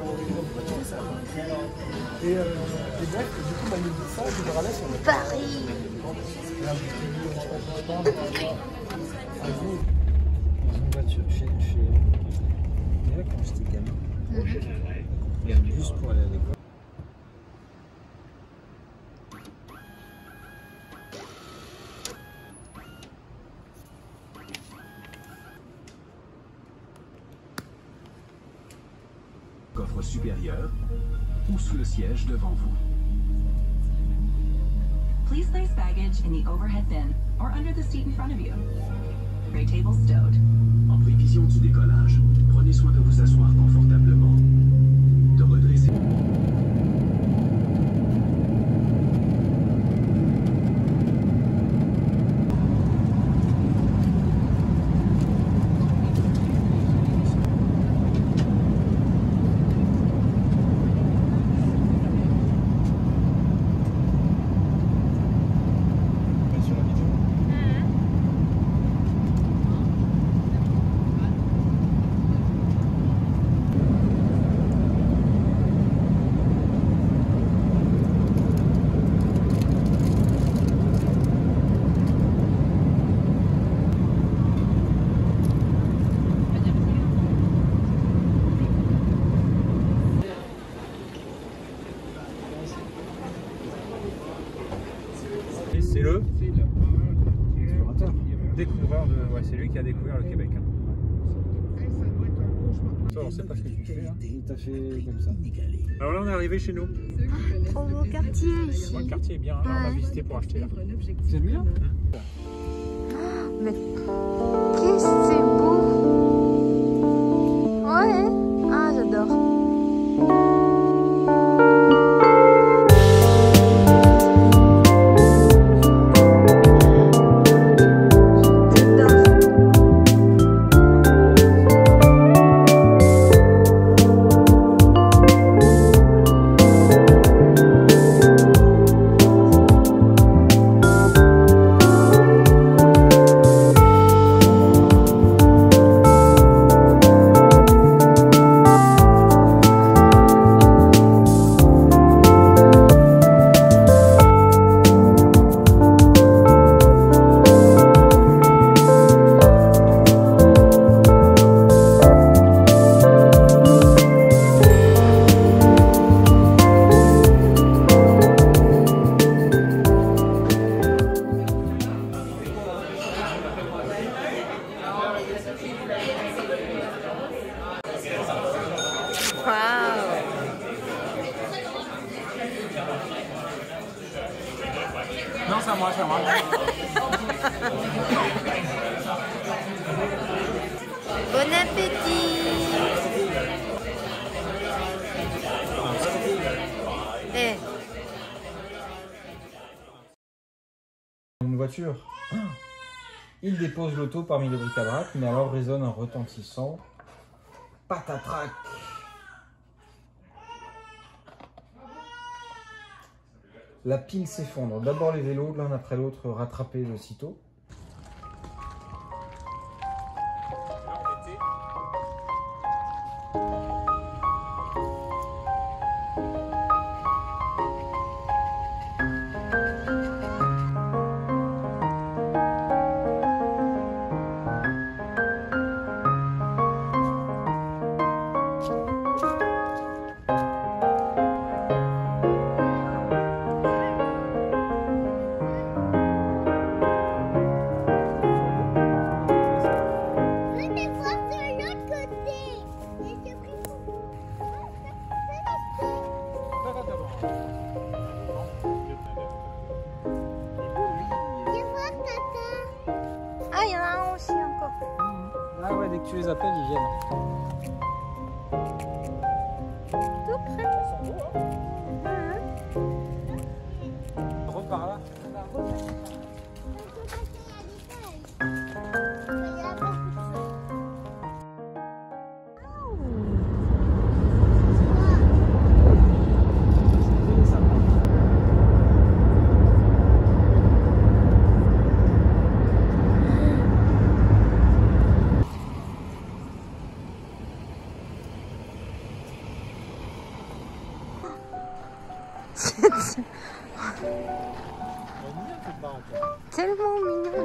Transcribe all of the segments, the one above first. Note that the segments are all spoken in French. Et bref, du coup, on a mis ça, je le ralèche. Paris. Dans une voiture, quand j'étais gamin, j'ai pris un bus pour aller à l'école. Coffre supérieur ou sous le siège devant vous. Please place baggage in the overhead bin or under the seat in front of you. Tray table stowed. En prévision du décollage, prenez soin de vous asseoir confortablement, de redresser. C'est le explorateur. Découvreur de... Ouais, c'est lui qui a découvert le Québec. Toi, on sait pas ce que tu fais. T'as fait comme ça. Alors là, on est arrivé chez nous. Trop beau quartier ici. Ouais, le quartier est bien. Hein. On va visiter pour acheter là. C'est bien. Mais qu'est-ce que c'est beau. Ouais. Ah, j'adore. Non, c'est à moi, c'est à moi. Bon appétit. Une voiture. Il dépose l'auto parmi les bric-à-brac, mais alors résonne un retentissant patatrac. La pile s'effondre. D'abord les vélos, l'un après l'autre, rattrapés aussitôt. Ah ouais, dès que tu les appelles, ils viennent. Tout près. Ils sont beaux, hein? Repars là. Tellement mignon. Magnifique.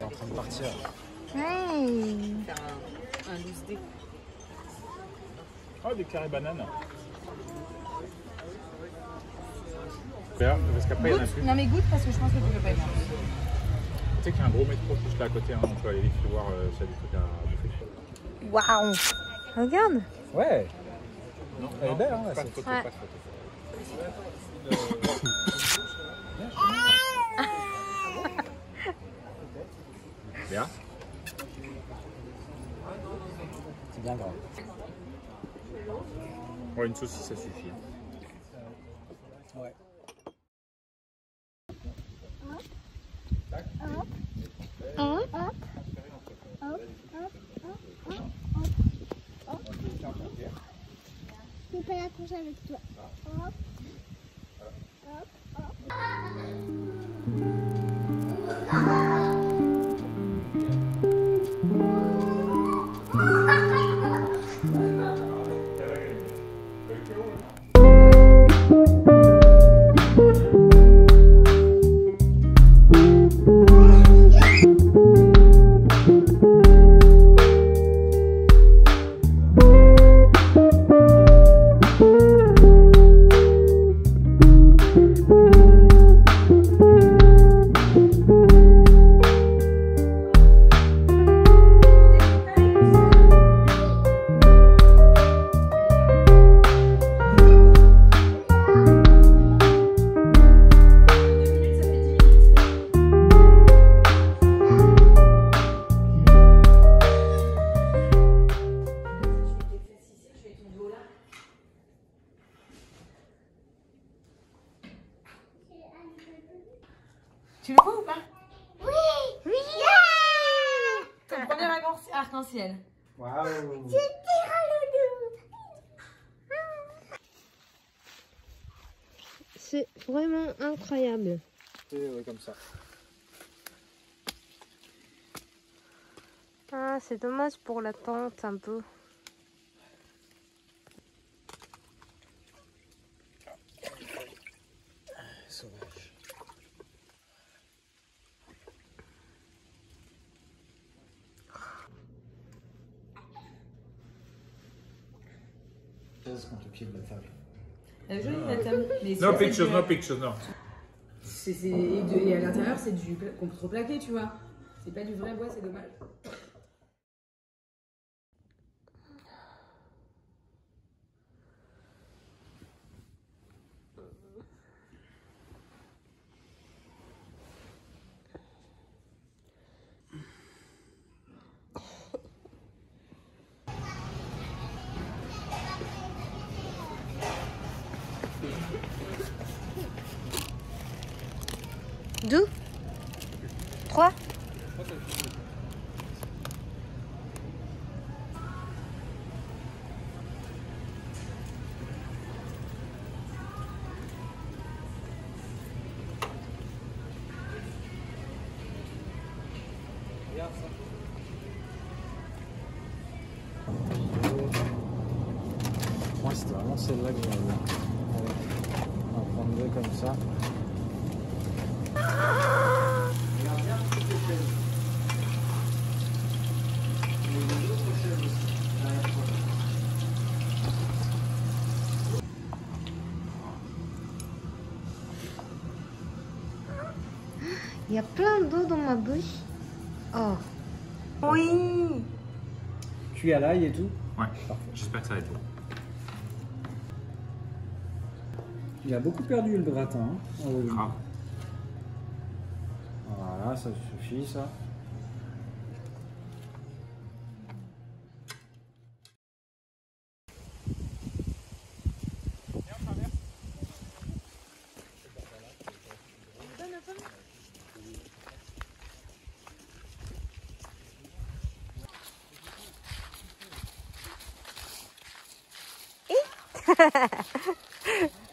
De partir. Hey. Faire un loose dé. Oh, des carrés bananes. Parce qu'après, il y en a plus. Non, mais goûte parce que je pense que tu peux pas y manger. Tu sais qu'il y a un gros métro juste là à côté, hein, on peut aller vite voir s'il y a des trucs à bouffer. Waouh! Regarde! Ouais! Non, elle est belle, hein, pas de photo, ouais. Pas de photo. Bien. C'est bien grave. Ouais, une saucisse, ça suffit. Ouais. Je vais pas la coucher avec toi. Hop. Hop. Hop. Tu le vois ou pas? Oui! Oui! Yeah! Ton premier arc-en-ciel. Waouh! J'ai tiré. C'est vraiment incroyable. C'est comme ça. Ah, c'est dommage pour la pente un peu. Quand tu pieds de la table. La jolie la table. Non, pictures, non, pictures, non. Et à l'intérieur, c'est du contreplaqué, tu vois. C'est pas du vrai bois, c'est dommage. Deux, trois. moi c'était vraiment celle-là que j'avais. On va prendre deux comme ça. Regarde bien toutes les chaises. Et les autres chaises aussi. Il y a plein d'eau dans ma bouche. Oh. Oui. Cuit à l'ail et tout. Ouais, j'espère que ça va être bon. Il a beaucoup perdu le gratin. Hein, grave. Voilà, ça suffit ça. Ha, ha, ha.